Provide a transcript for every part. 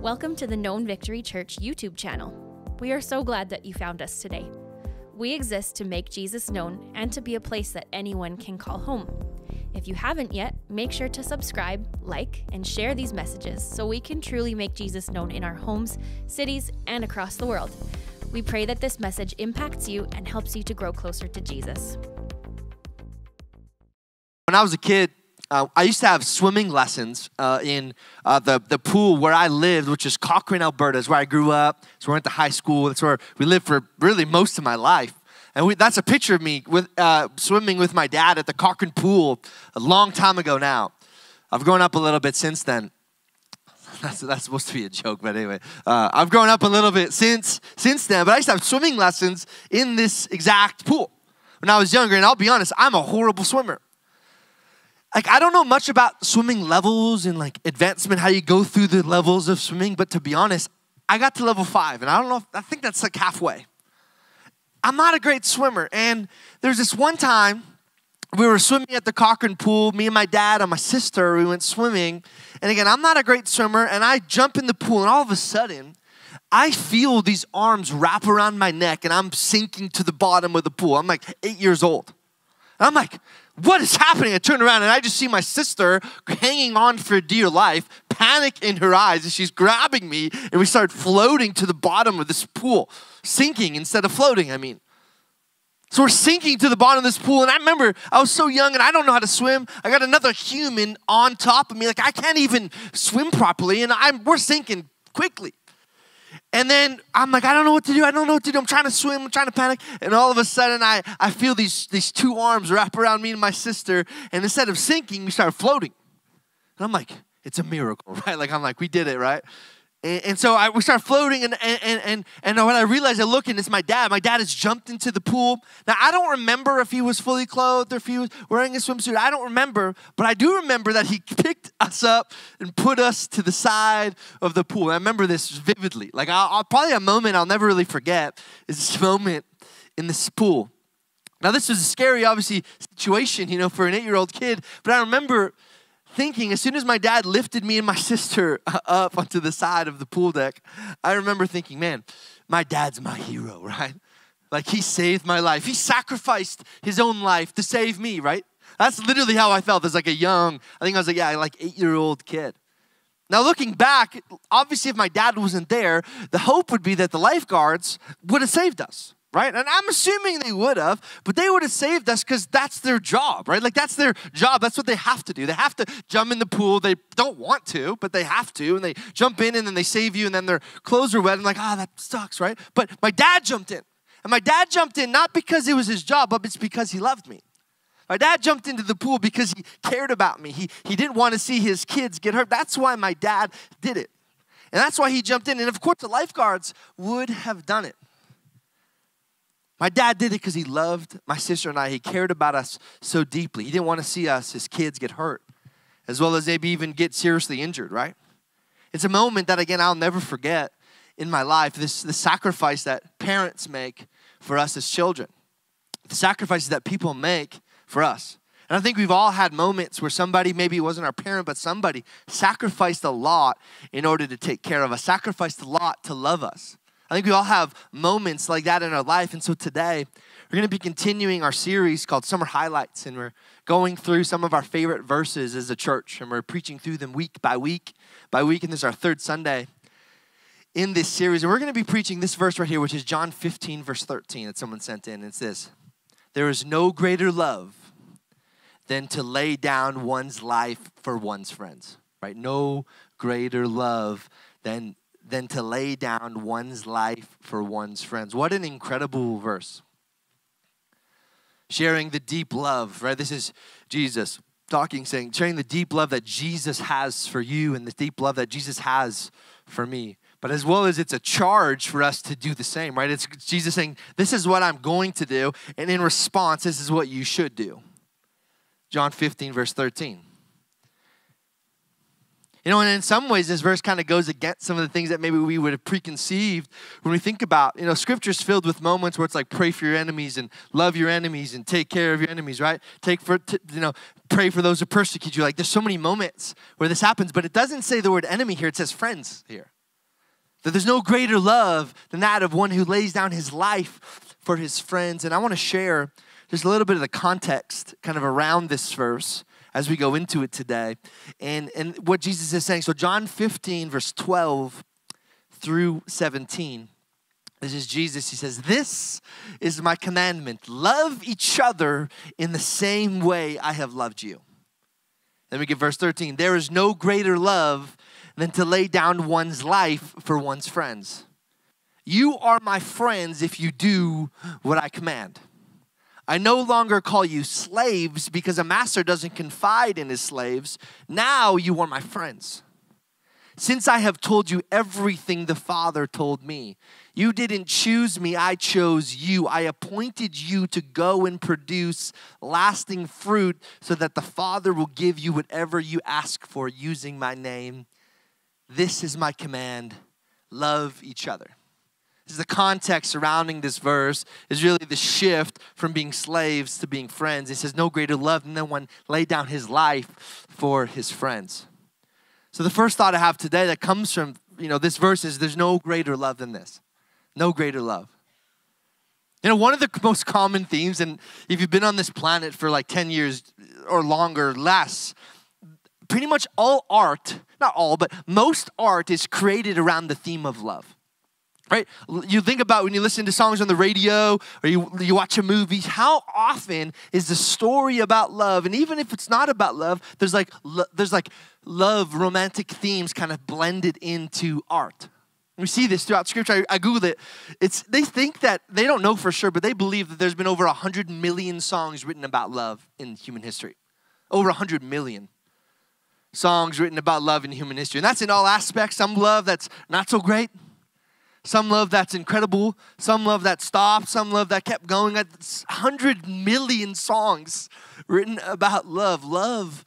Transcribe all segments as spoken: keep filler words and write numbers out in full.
Welcome to the Known Victory Church YouTube channel. We are so glad that you found us today. We exist to make Jesus known and to be a place that anyone can call home. If you haven't yet, make sure to subscribe, like, and share these messages so we can truly make Jesus known in our homes, cities, and across the world. We pray that this message impacts you and helps you to grow closer to Jesus. When I was a kid, Uh, I used to have swimming lessons uh, in uh, the, the pool where I lived, which is Cochrane, Alberta. It's where I grew up. It's where I went to high school. That's where we lived for really most of my life. And we, that's a picture of me with, uh, swimming with my dad at the Cochrane pool a long time ago now. I've grown up a little bit since then. That's, that's supposed to be a joke, but anyway. Uh, I've grown up a little bit since, since then, but I used to have swimming lessons in this exact pool when I was younger. And I'll be honest, I'm a horrible swimmer. Like, I don't know much about swimming levels and like advancement, how you go through the levels of swimming, but to be honest, I got to level five, and I don't know, if, I think that's like halfway. I'm not a great swimmer, and there's this one time we were swimming at the Cochrane pool, me and my dad and my sister, we went swimming, and again, I'm not a great swimmer, and I jump in the pool, and all of a sudden, I feel these arms wrap around my neck, and I'm sinking to the bottom of the pool. I'm like eight years old. And I'm like, what is happening? I turn around and I just see my sister hanging on for dear life, panic in her eyes as she's grabbing me, and we start floating to the bottom of this pool. Sinking instead of floating, I mean. So we're sinking to the bottom of this pool, and I remember I was so young and I don't know how to swim. I got another human on top of me, like I can't even swim properly, and I'm we're sinking quickly. And then I'm like, I don't know what to do. I don't know what to do. I'm trying to swim. I'm trying to panic. And all of a sudden, I, I feel these, these two arms wrap around me and my sister. And instead of sinking, we start floating. And I'm like, it's a miracle, right? Like, I'm like, we did it, right? And, and so I, we start floating. And, and, and, and when I realize I look, and it's my dad. My dad has jumped into the pool. Now, I don't remember if he was fully clothed or if he was wearing a swimsuit. I don't remember. But I do remember that he picked us up and put us to the side of the pool. I remember this vividly. Like, I'll, I'll probably a moment I'll never really forget is this moment in this pool. Now, this was a scary, obviously, situation, you know, for an eight-year-old kid. But I remember thinking, as soon as my dad lifted me and my sister up onto the side of the pool deck, I remember thinking, man, my dad's my hero, right? Like, he saved my life. He sacrificed his own life to save me, right? That's literally how I felt as like a young, I think I was like, yeah, like eight-year-old kid. Now looking back, obviously if my dad wasn't there, the hope would be that the lifeguards would have saved us, right? And I'm assuming they would have, but they would have saved us because that's their job, right? Like that's their job. That's what they have to do. They have to jump in the pool. They don't want to, but they have to. And they jump in and then they save you and then their clothes are wet. And like, ah, oh, that sucks, right? But my dad jumped in. And my dad jumped in not because it was his job, but it's because he loved me. My dad jumped into the pool because he cared about me. He, he didn't want to see his kids get hurt. That's why my dad did it. And that's why he jumped in. And of course, the lifeguards would have done it. My dad did it because he loved my sister and I. He cared about us so deeply. He didn't want to see us, his kids, get hurt, as well as maybe even get seriously injured, right? It's a moment that, again, I'll never forget in my life, this the sacrifice that parents make for us as children, the sacrifices that people make for us. And I think we've all had moments where somebody, maybe it wasn't our parent, but somebody sacrificed a lot in order to take care of us, sacrificed a lot to love us. I think we all have moments like that in our life. And so today, we're going to be continuing our series called Summer Highlights. And we're going through some of our favorite verses as a church. And we're preaching through them week by week by week. And this is our third Sunday in this series. And we're going to be preaching this verse right here, which is John fifteen, verse thirteen that someone sent in. It's this: there is no greater love than to lay down one's life for one's friends, right? No greater love than, than to lay down one's life for one's friends. What an incredible verse. Sharing the deep love, right? This is Jesus talking, saying, sharing the deep love that Jesus has for you and the deep love that Jesus has for me. But as well as it's a charge for us to do the same, right? It's Jesus saying, this is what I'm going to do. And in response, this is what you should do. John fifteen, verse thirteen. You know, and in some ways, this verse kind of goes against some of the things that maybe we would have preconceived when we think about, you know, scripture's filled with moments where it's like, pray for your enemies and love your enemies and take care of your enemies, right? Take for, you know, pray for those who persecute you. Like, there's so many moments where this happens, but it doesn't say the word enemy here. It says friends here. That there's no greater love than that of one who lays down his life for his friends. And I want to share just a little bit of the context kind of around this verse as we go into it today. And, and what Jesus is saying. So John fifteen, verse twelve through seventeen. This is Jesus. He says, "This is my commandment. Love each other in the same way I have loved you." Then we get verse thirteen. "There is no greater love than to lay down one's life for one's friends. You are my friends if you do what I command. I no longer call you slaves because a master doesn't confide in his slaves. Now you are my friends. Since I have told you everything the Father told me. You didn't choose me, I chose you. I appointed you to go and produce lasting fruit so that the Father will give you whatever you ask for using my name. This is my command. Love each other." This is the context surrounding this verse, is really the shift from being slaves to being friends. It says no greater love than one laid down his life for his friends. So the first thought I have today that comes from, you know, this verse is there's no greater love than this. No greater love. You know, one of the most common themes, and if you've been on this planet for like ten years or longer, less, pretty much all art, not all, but most art is created around the theme of love. Right? You think about when you listen to songs on the radio or you, you watch a movie, how often is the story about love? And even if it's not about love, there's like lo- there's like love, romantic themes kind of blended into art. We see this throughout Scripture. I, I Googled it. It's, they think that, they don't know for sure, but they believe that there's been over one hundred million songs written about love in human history. Over one hundred million. Songs written about love in human history. And that's in all aspects. Some love that's not so great. Some love that's incredible. Some love that stopped. Some love that kept going. one hundred million songs written about love. Love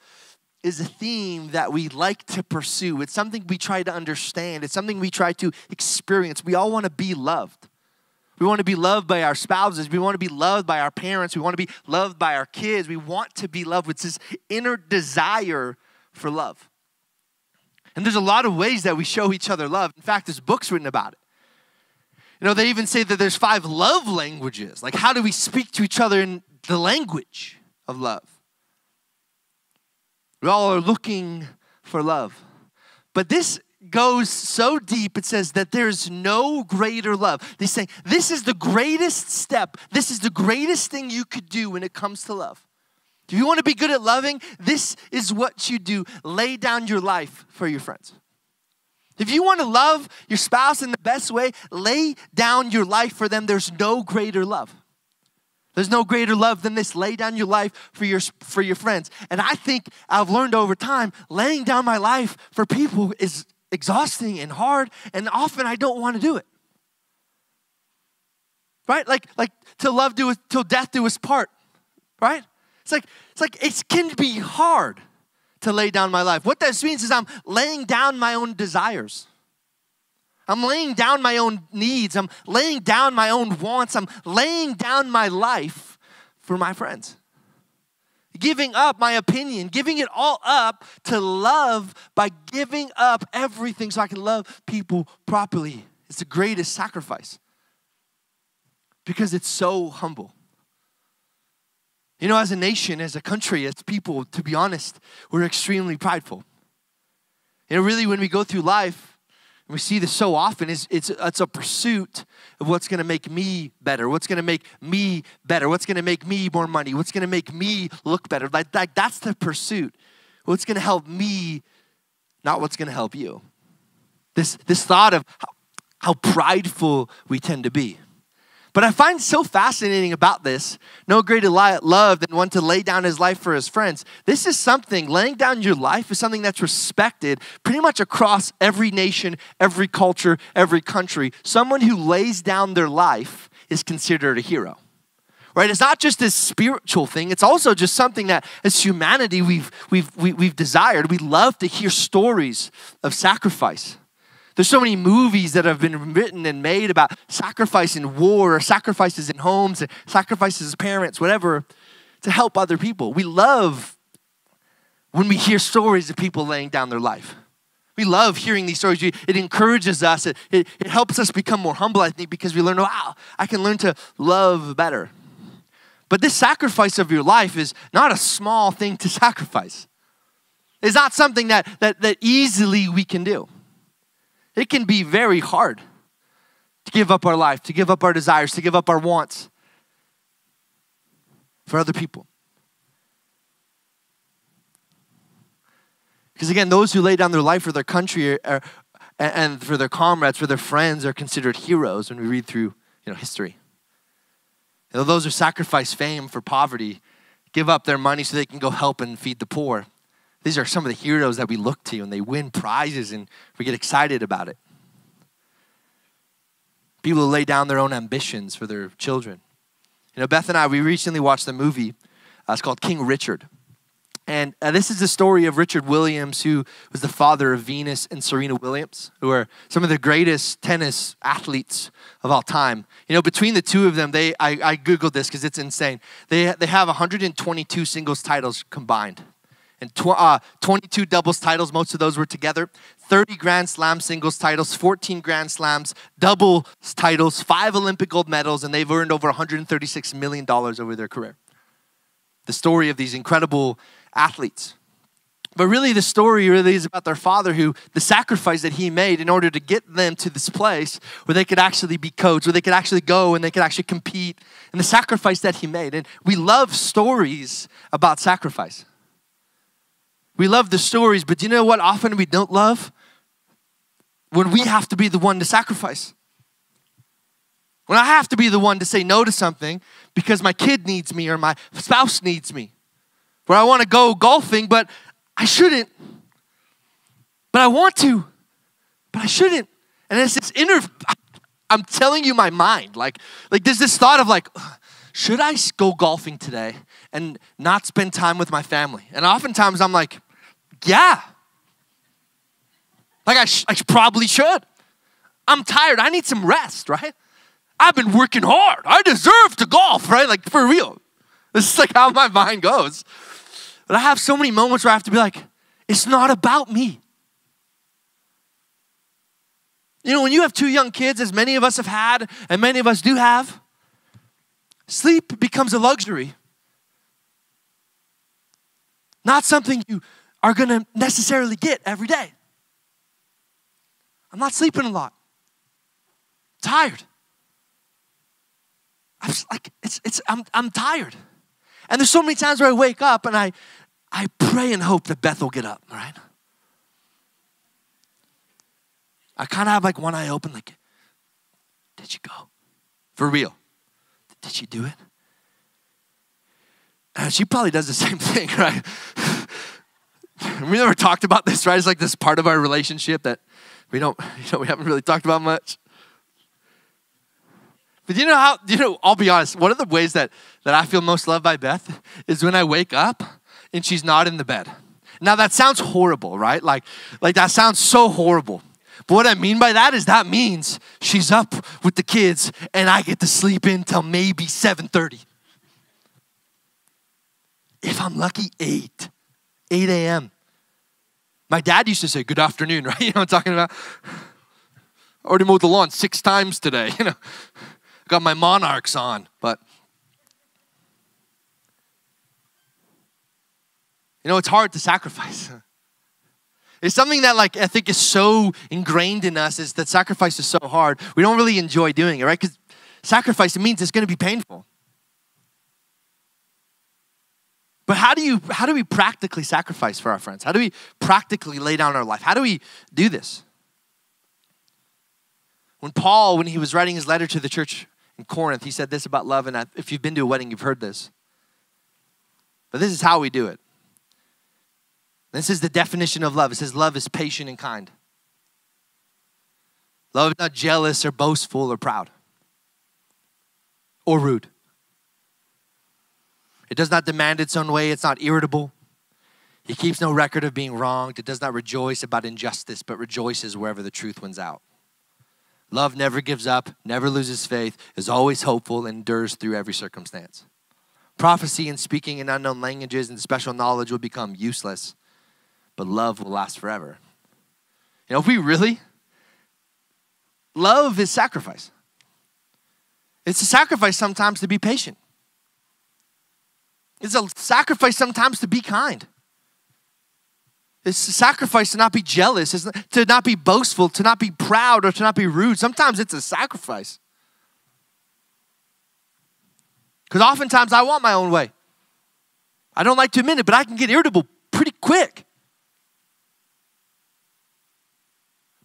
is a theme that we like to pursue. It's something we try to understand. It's something we try to experience. We all want to be loved. We want to be loved by our spouses. We want to be loved by our parents. We want to be loved by our kids. We want to be loved. It's this inner desire for love. And there's a lot of ways that we show each other love. In fact, there's books written about it. You know, they even say that there's five love languages. Like, how do we speak to each other in the language of love? We all are looking for love. But this goes so deep, it says that there's no greater love. They say, this is the greatest step. This is the greatest thing you could do when it comes to love. If you want to be good at loving, this is what you do. Lay down your life for your friends. If you want to love your spouse in the best way, lay down your life for them. There's no greater love. There's no greater love than this. Lay down your life for your, for your friends. And I think I've learned over time, laying down my life for people is exhausting and hard, and often I don't want to do it. Right? Like, like till love do, till death do us part. Right? It's like, it's like it can be hard to lay down my life. What that means is I'm laying down my own desires. I'm laying down my own needs. I'm laying down my own wants. I'm laying down my life for my friends. Giving up my opinion, giving it all up to love by giving up everything so I can love people properly. It's the greatest sacrifice because it's so humble. You know, as a nation, as a country, as people, to be honest, we're extremely prideful. You know, really when we go through life, and we see this so often, is it's it's a pursuit of what's going to make me better, what's going to make me better, what's going to make me more money, what's going to make me look better. Like, like that's the pursuit. What's going to help me, not what's going to help you. This, this thought of how, how prideful we tend to be. But I find so fascinating about this, no greater love than one to lay down his life for his friends. This is something, laying down your life is something that's respected pretty much across every nation, every culture, every country. Someone who lays down their life is considered a hero. Right? It's not just this spiritual thing. It's also just something that as humanity we've, we've, we, we've desired. We love to hear stories of sacrifice. There's so many movies that have been written and made about sacrifice in war or sacrifices in homes and sacrifices as parents, whatever, to help other people. We love when we hear stories of people laying down their life. We love hearing these stories. It encourages us. It, it, it helps us become more humble, I think, because we learn, wow, I can learn to love better. But this sacrifice of your life is not a small thing to sacrifice. It's not something that, that, that easily we can do. It can be very hard to give up our life, to give up our desires, to give up our wants for other people. Because again, those who lay down their life for their country are, and for their comrades, for their friends, are considered heroes when we read through, you know, history. And those who sacrifice fame for poverty, give up their money so they can go help and feed the poor. These are some of the heroes that we look to, and they win prizes and we get excited about it. People who lay down their own ambitions for their children. You know, Beth and I, we recently watched a movie. Uh, it's called King Richard. And uh, this is the story of Richard Williams, who was the father of Venus and Serena Williams, who are some of the greatest tennis athletes of all time. You know, between the two of them, they I, I Googled this because it's insane. They, they have one hundred twenty-two singles titles combined and tw uh, twenty-two doubles titles. Most of those were together. thirty Grand Slam singles titles, fourteen Grand Slams, double titles, five Olympic gold medals, and they've earned over one hundred thirty-six million dollars over their career. The story of these incredible athletes. But really the story really is about their father, who the sacrifice that he made in order to get them to this place where they could actually be coached, where they could actually go and they could actually compete, and the sacrifice that he made. And we love stories about sacrifice. We love the stories, but do you know what often we don't love? When we have to be the one to sacrifice. When I have to be the one to say no to something because my kid needs me or my spouse needs me. Where I want to go golfing, but I shouldn't. But I want to, but I shouldn't. And it's this inner, I'm telling you my mind, like, like there's this thought of like, should I go golfing today and not spend time with my family? And oftentimes I'm like, yeah. Like I, sh I probably should. I'm tired, I need some rest, right? I've been working hard, I deserve to golf, right? Like for real. This is like how my mind goes. But I have so many moments where I have to be like, it's not about me. You know, when you have two young kids, as many of us have had, and many of us do have, sleep becomes a luxury. Not something you are gonna necessarily get every day. I'm not sleeping a lot. I'm tired. I'm just like, it's, it's, I'm, I'm tired. And there's so many times where I wake up and I, I pray and hope that Beth will get up, right? I kind of have like one eye open, like, did she go? For real. Did she do it? And she probably does the same thing, right? We never talked about this, right? It's like this part of our relationship that we don't, you know, we haven't really talked about much. But you know how, you know, I'll be honest, one of the ways that, that I feel most loved by Beth is when I wake up and she's not in the bed. Now that sounds horrible, right? Like, like that sounds so horrible. But what I mean by that is that means she's up with the kids and I get to sleep in till maybe seven thirty. If I'm lucky, eight, eight a m My dad used to say, good afternoon, right? You know what I'm talking about? I already mowed the lawn six times today, you know. Got my Monarchs on, but you know, it's hard to sacrifice. It's something that like I think is so ingrained in us, is that sacrifice is so hard. We don't really enjoy doing it, right? Because sacrifice means it's going to be painful. But how do you how do we practically sacrifice for our friends? How do we practically lay down our life? How do we do this? When Paul, when he was writing his letter to the church in Corinth, he said this about love, and if you've been to a wedding, you've heard this. But this is how we do it. This is the definition of love. It says love is patient and kind. Love is not jealous or boastful or proud or rude. It does not demand its own way. It's not irritable. It keeps no record of being wronged. It does not rejoice about injustice, but rejoices wherever the truth wins out. Love never gives up, never loses faith, is always hopeful, and endures through every circumstance. Prophecy and speaking in unknown languages and special knowledge will become useless, but love will last forever. You know, if we really love is sacrifice. It's a sacrifice sometimes to be patient. It's a sacrifice sometimes to be kind. It's a sacrifice to not be jealous, it's not, to not be boastful, to not be proud, or to not be rude. Sometimes it's a sacrifice. Because oftentimes I want my own way. I don't like to admit it, but I can get irritable pretty quick.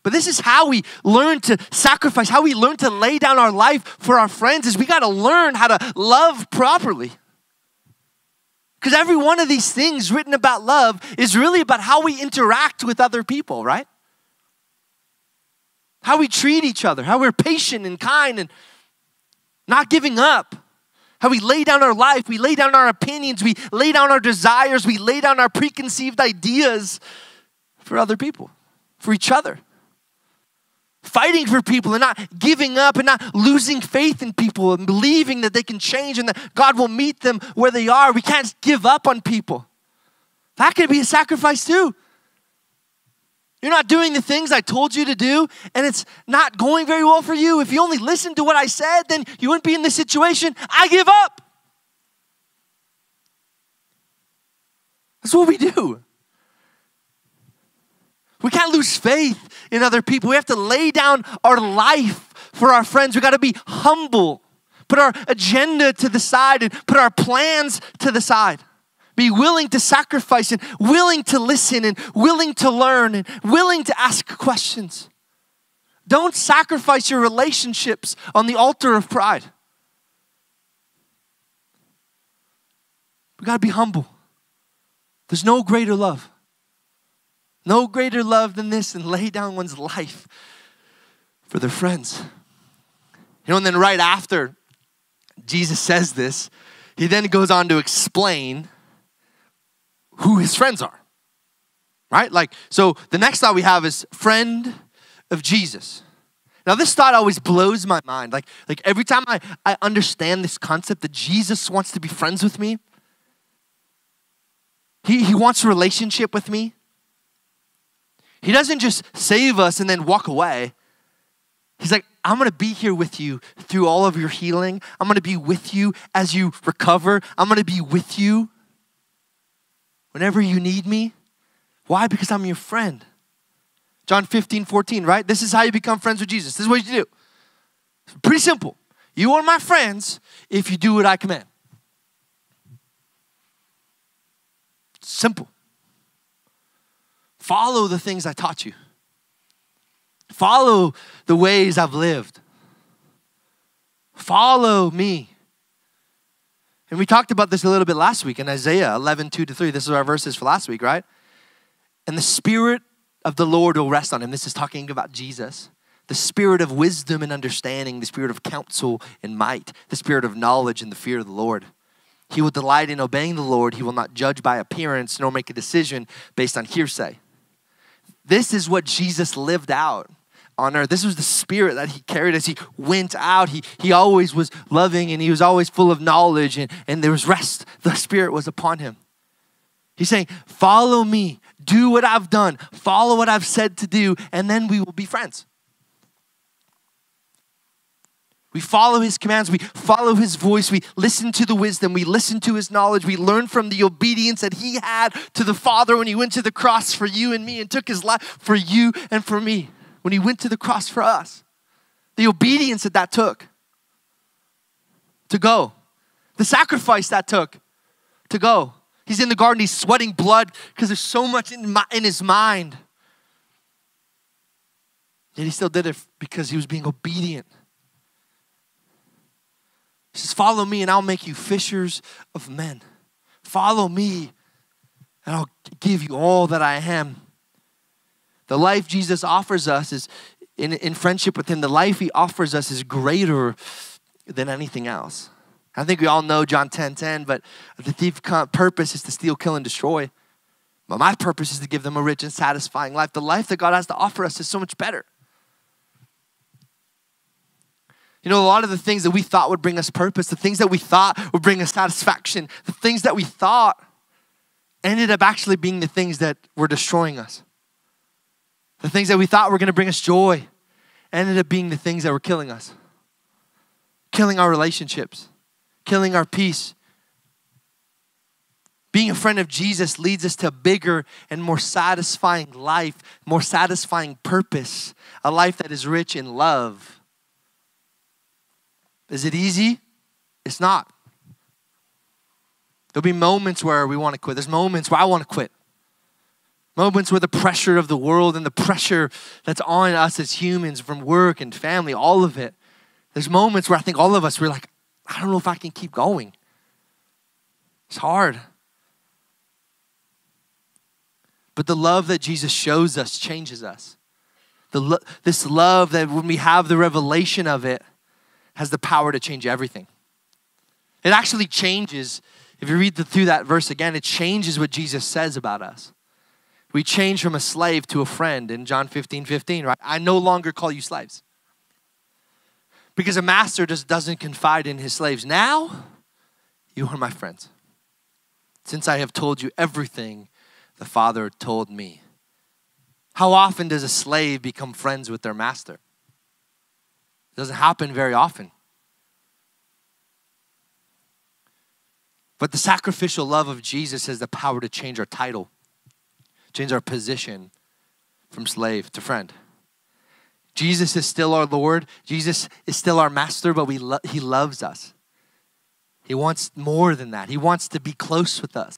But this is how we learn to sacrifice, how we learn to lay down our life for our friends, is we got to learn how to love properly. Because every one of these things written about love is really about how we interact with other people, right? How we treat each other, how we're patient and kind and not giving up. How we lay down our life, we lay down our opinions, we lay down our desires, we lay down our preconceived ideas for other people, for each other. Fighting for people and not giving up and not losing faith in people and believing that they can change and that God will meet them where they are. We can't give up on people. That could be a sacrifice too. You're not doing the things I told you to do and it's not going very well for you. If you only listened to what I said, then you wouldn't be in this situation. I give up. That's what we do. We can't lose faith in other people. We have to lay down our life for our friends. We got to be humble. Put our agenda to the side and put our plans to the side. Be willing to sacrifice and willing to listen and willing to learn and willing to ask questions. Don't sacrifice your relationships on the altar of pride. We got to be humble. There's no greater love. No greater love than this, and lay down one's life for their friends. You know, and then right after Jesus says this, he then goes on to explain who his friends are, right? Like, so the next thought we have is friend of Jesus. Now this thought always blows my mind. Like, like every time I, I understand this concept that Jesus wants to be friends with me, he, he wants a relationship with me. He doesn't just save us and then walk away. He's like, I'm going to be here with you through all of your healing. I'm going to be with you as you recover. I'm going to be with you whenever you need me. Why? Because I'm your friend. John fifteen fourteen, right? This is how you become friends with Jesus. This is what you do. It's pretty simple. You are my friends if you do what I command. Simple. Follow the things I taught you. Follow the ways I've lived. Follow me. And we talked about this a little bit last week in Isaiah eleven, two to three. This is our verses for last week, right? And the Spirit of the Lord will rest on him. This is talking about Jesus. The Spirit of wisdom and understanding, the Spirit of counsel and might, the Spirit of knowledge and the fear of the Lord. He will delight in obeying the Lord. He will not judge by appearance nor make a decision based on hearsay. This is what Jesus lived out on earth. This was the Spirit that he carried as he went out. He, he always was loving and he was always full of knowledge and, and there was rest. The Spirit was upon him. He's saying, follow me, do what I've done, follow what I've said to do, and then we will be friends. We follow his commands, we follow his voice, we listen to the wisdom, we listen to his knowledge, we learn from the obedience that he had to the Father when he went to the cross for you and me and took his life for you and for me. When he went to the cross for us, the obedience that that took to go, the sacrifice that took to go. He's in the garden, he's sweating blood because there's so much in, my, in his mind. Yet he still did it because he was being obedient. He says, follow me and I'll make you fishers of men. Follow me and I'll give you all that I am. The life Jesus offers us is, in, in friendship with him, the life he offers us is greater than anything else. I think we all know John ten ten, but the thief's purpose is to steal, kill, and destroy. But my purpose is to give them a rich and satisfying life. The life that God has to offer us is so much better. You know, a lot of the things that we thought would bring us purpose, the things that we thought would bring us satisfaction, the things that we thought ended up actually being the things that were destroying us. The things that we thought were going to bring us joy ended up being the things that were killing us. Killing our relationships. Killing our peace. Being a friend of Jesus leads us to a bigger and more satisfying life, more satisfying purpose, a life that is rich in love. Is it easy? It's not. There'll be moments where we want to quit. There's moments where I want to quit. Moments where the pressure of the world and the pressure that's on us as humans from work and family, all of it. There's moments where I think all of us, we're like, I don't know if I can keep going. It's hard. But the love that Jesus shows us changes us. The lo- this love that when we have the revelation of it has the power to change everything. It actually changes. If you read the, through that verse again, it changes what Jesus says about us. We change from a slave to a friend in John fifteen fifteen, right? I no longer call you slaves. Because a master just doesn't confide in his slaves. Now, you are my friends. Since I have told you everything the Father told me. How often does a slave become friends with their master? It doesn't happen very often. But the sacrificial love of Jesus has the power to change our title, change our position from slave to friend. Jesus is still our Lord. Jesus is still our master, but we lo- he loves us. He wants more than that. He wants to be close with us.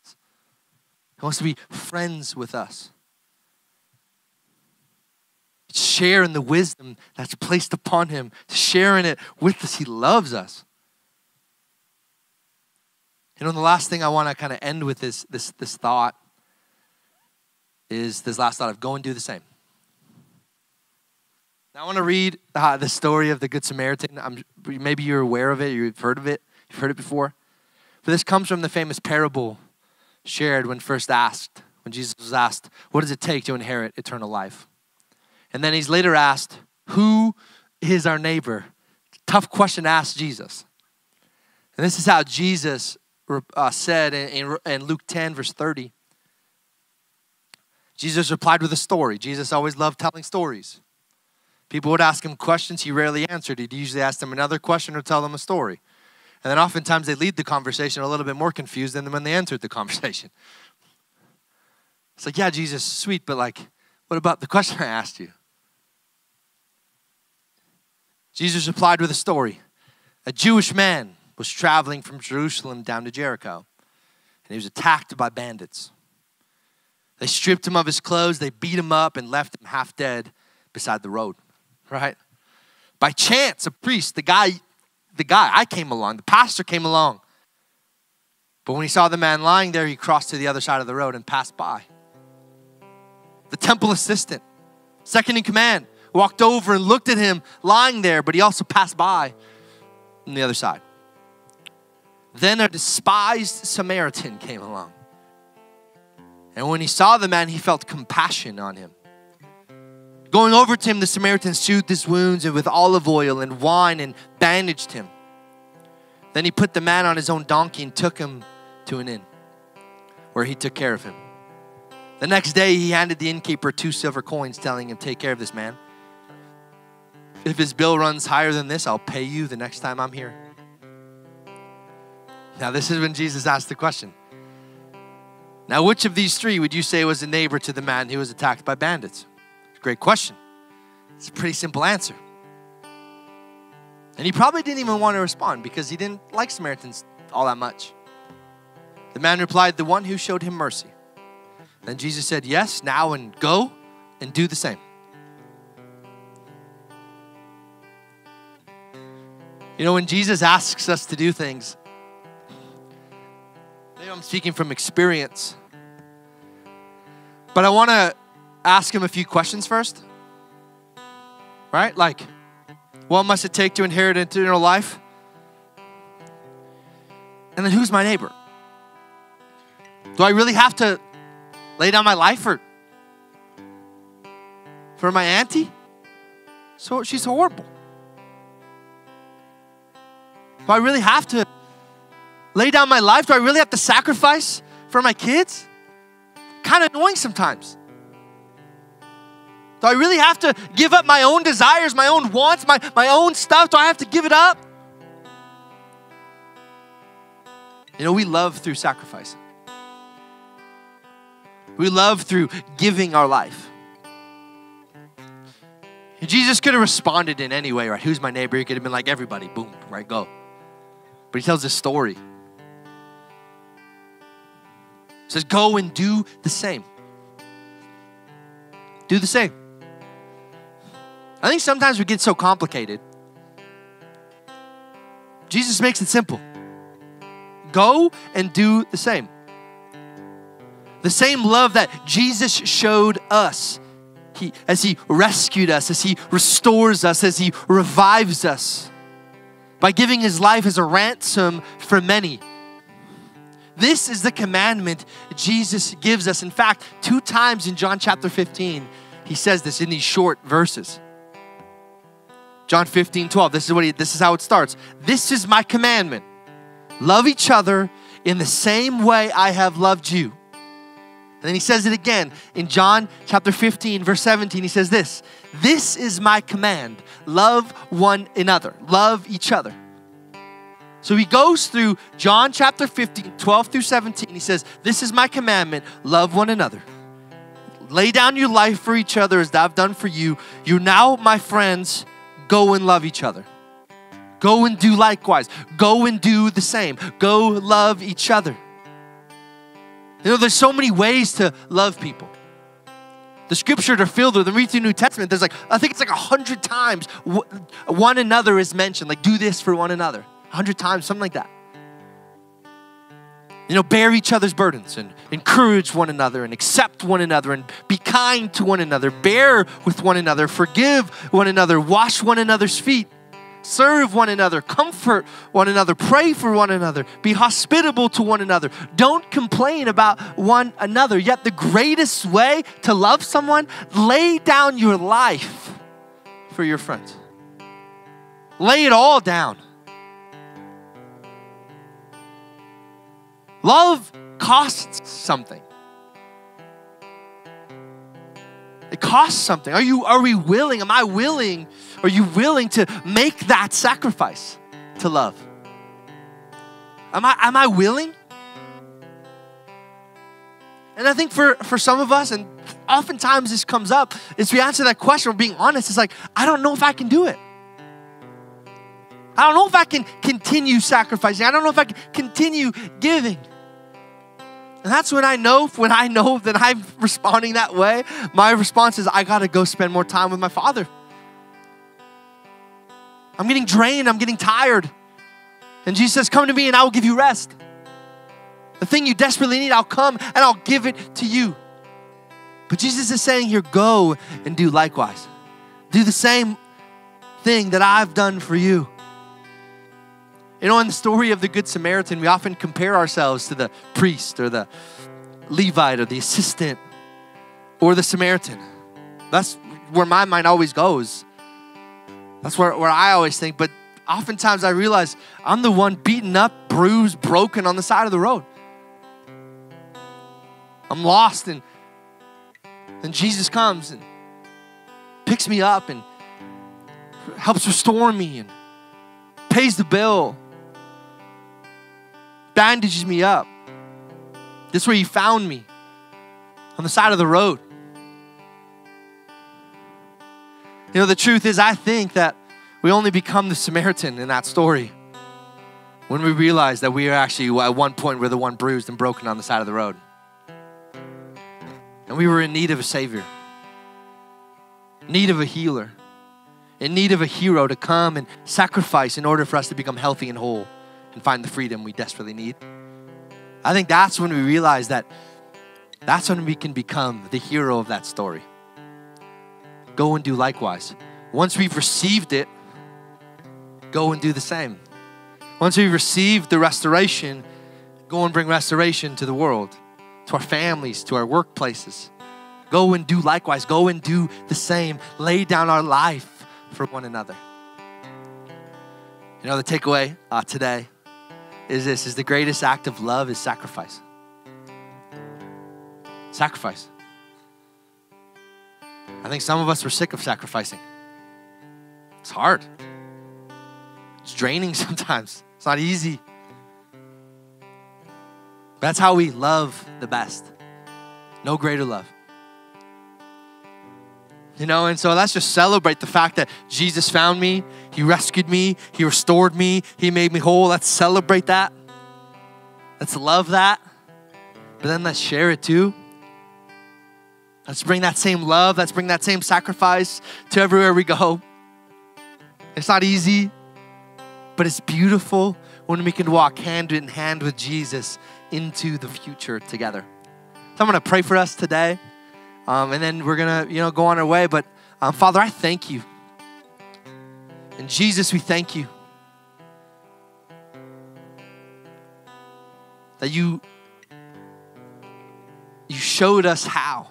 He wants to be friends with us. Share in the wisdom that's placed upon him. Share in it with us. He loves us. You know, the last thing I want to kind of end with is this, this thought is this last thought of go and do the same. Now I want to read uh, the story of the Good Samaritan. I'm, maybe you're aware of it. You've heard of it. You've heard it before. But this comes from the famous parable shared when first asked, when Jesus was asked, what does it take to inherit eternal life? And then he's later asked, who is our neighbor? Tough question to ask Jesus. And this is how Jesus uh, said in, in Luke ten, verse thirty. Jesus replied with a story. Jesus always loved telling stories. People would ask him questions he rarely answered. He'd usually ask them another question or tell them a story. And then oftentimes they lead the conversation a little bit more confused than when they entered the conversation. It's like, yeah, Jesus, sweet, but like, what about the question I asked you? Jesus replied with a story. A Jewish man was traveling from Jerusalem down to Jericho, and he was attacked by bandits. They stripped him of his clothes, they beat him up, and left him half dead beside the road, right? By chance, a priest, the guy... The guy, I came along, the pastor came along. But when he saw the man lying there, he crossed to the other side of the road and passed by. The temple assistant, second in command, walked over and looked at him lying there, but he also passed by on the other side. Then a despised Samaritan came along. And when he saw the man, he felt compassion on him. Going over to him, the Samaritan soothed his wounds and with olive oil and wine and bandaged him. Then he put the man on his own donkey and took him to an inn where he took care of him. The next day, he handed the innkeeper two silver coins, telling him, take care of this man. If his bill runs higher than this, I'll pay you the next time I'm here. Now, this is when Jesus asked the question. Now, which of these three would you say was a neighbor to the man who was attacked by bandits? Great question. It's a pretty simple answer. And he probably didn't even want to respond because he didn't like Samaritans all that much. The man replied, the one who showed him mercy. Then Jesus said, yes, now and go and do the same. You know, when Jesus asks us to do things, maybe I'm speaking from experience, but I want to ask him a few questions first, right? Like, what must it take to inherit eternal life? And then who's my neighbor? Do I really have to lay down my life for, for my auntie? So she's horrible. Do I really have to lay down my life? Do I really have to sacrifice for my kids? Kind of annoying sometimes. Do I really have to give up my own desires, my own wants, my, my own stuff? Do I have to give it up? You know, we love through sacrifice. We love through giving our life. Jesus could have responded in any way, right? Who's my neighbor? He could have been like, everybody, boom, right, go. But he tells this story. He says, go and do the same. Do the same. I think sometimes we get so complicated. Jesus makes it simple. Go and do the same. The same love that Jesus showed us he, as he rescued us, as he restores us, as he revives us by giving his life as a ransom for many. This is the commandment Jesus gives us. In fact, two times in John chapter fifteen, he says this in these short verses. John fifteen twelve, this is what he, this is how it starts. This is my commandment. Love each other in the same way I have loved you. And then he says it again in John chapter fifteen, verse seventeen. He says this, this is my command. Love one another. Love each other. So he goes through John chapter fifteen, twelve through seventeen. He says, this is my commandment. Love one another. Lay down your life for each other as I've done for you. You now, my friends, go and love each other. Go and do likewise. Go and do the same. Go love each other. You know, there's so many ways to love people. The scriptures are filled with them. Read through the New Testament. There's like, I think it's like a hundred times one another is mentioned. Like, do this for one another. A hundred times, something like that. You know, bear each other's burdens and encourage one another and accept one another and be kind to one another. Bear with one another. Forgive one another. Wash one another's feet. Serve one another, comfort one another, pray for one another, be hospitable to one another. Don't complain about one another. Yet the greatest way to love someone, lay down your life for your friends. Lay it all down. Love costs something. It costs something. Are you, are we willing? Am I willing? Are you willing to make that sacrifice to love? Am I, am I willing? And I think for, for some of us, and oftentimes this comes up, is we answer that question, we're being honest, it's like, I don't know if I can do it. I don't know if I can continue sacrificing. I don't know if I can continue giving. And that's when I know, when I know that I'm responding that way, my response is, I gotta go spend more time with my Father. I'm getting drained, I'm getting tired. And Jesus says, come to me and I will give you rest. The thing you desperately need, I'll come and I'll give it to you. But Jesus is saying here, go and do likewise. Do the same thing that I've done for you. You know, in the story of the Good Samaritan, we often compare ourselves to the priest or the Levite or the assistant or the Samaritan. That's where my mind always goes. That's where, where I always think. But oftentimes I realize I'm the one beaten up, bruised, broken on the side of the road. I'm lost, and then Jesus comes and picks me up and helps restore me and pays the bill. Bandages me up. This is where he found me, on the side of the road. You know, the truth is, I think that we only become the Samaritan in that story when we realize that we are actually, at one point, we're the one bruised and broken on the side of the road. And we were in need of a savior, need of a healer, in need of a hero to come and sacrifice in order for us to become healthy and whole and find the freedom we desperately need. I think that's when we realize that that's when we can become the hero of that story. Go and do likewise. Once we've received it, go and do the same. Once we've received the restoration, go and bring restoration to the world, to our families, to our workplaces. Go and do likewise. Go and do the same. Lay down our life for one another. You know, the takeaway uh, today is this, is the greatest act of love is sacrifice. Sacrifice. I think some of us were sick of sacrificing. It's hard. It's draining sometimes. It's not easy. That's how we love the best. No greater love. You know, and so let's just celebrate the fact that Jesus found me. He rescued me. He restored me. He made me whole. Let's celebrate that. Let's love that. But then let's share it too. Let's bring that same love. Let's bring that same sacrifice to everywhere we go. It's not easy, but it's beautiful when we can walk hand in hand with Jesus into the future together. So I'm going to pray for us today. Um, and then we're going to, you know, go on our way. But um, Father, I thank you. And Jesus, we thank you that you, you showed us how.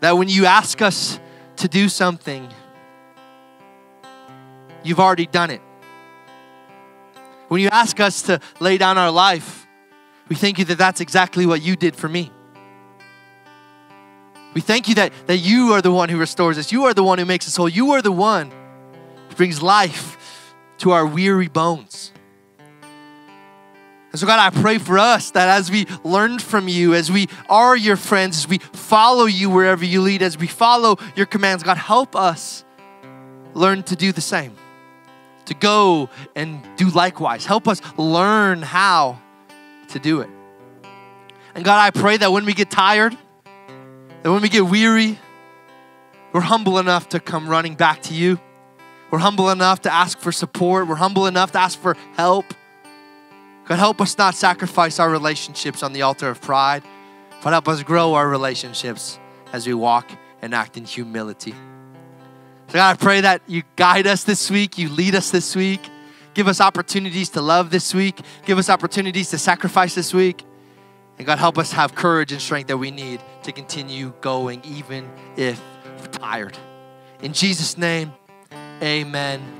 That when you ask us to do something, you've already done it. When you ask us to lay down our life, we thank you that that's exactly what you did for me. We thank you that, that you are the one who restores us. You are the one who makes us whole. You are the one who brings life to our weary bones. And so God, I pray for us that as we learn from you, as we are your friends, as we follow you wherever you lead, as we follow your commands, God, help us learn to do the same, to go and do likewise. Help us learn how to do it. And God, I pray that when we get tired, that when we get weary, we're humble enough to come running back to you. We're humble enough to ask for support. We're humble enough to ask for help. God, help us not sacrifice our relationships on the altar of pride, but help us grow our relationships as we walk and act in humility. So God, I pray that you guide us this week, you lead us this week. Give us opportunities to love this week. Give us opportunities to sacrifice this week. And God, help us have courage and strength that we need to continue going even if we're tired. In Jesus' name, amen.